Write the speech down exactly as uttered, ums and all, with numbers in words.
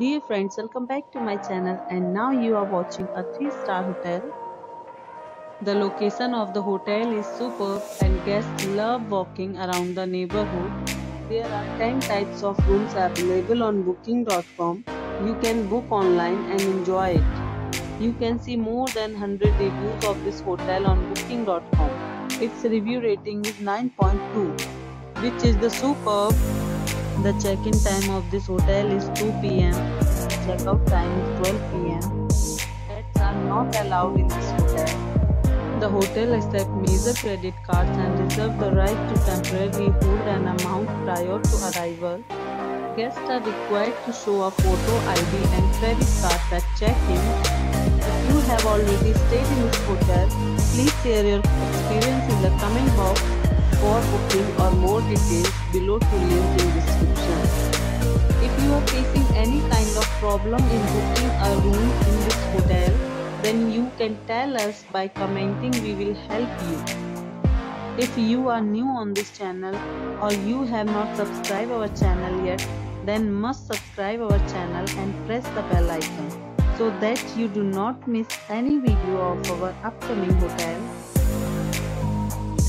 Dear friends, welcome back to my channel, and now you are watching a three star hotel. The location of the hotel is superb and guests love walking around the neighborhood. There are ten types of rooms available on booking dot com. You can book online and enjoy it. You can see more than one hundred reviews of this hotel on booking dot com. Its review rating is nine point two, which is the superb. The check-in time of this hotel is two p m Check-out time is twelve p m Pets are not allowed in this hotel. The hotel accepts major credit cards and reserves the right to temporarily hold an amount prior to arrival. Guests are required to show a photo I D and credit cards at check-in. If you have already stayed in this hotel, please share your experience in the comment box. For booking or more details, below to link in description. If you are facing any kind of problem in booking a room in this hotel, then you can tell us by commenting. We will help you. If you are new on this channel or you have not subscribed our channel yet, then must subscribe our channel and press the bell icon so that you do not miss any video of our upcoming hotel.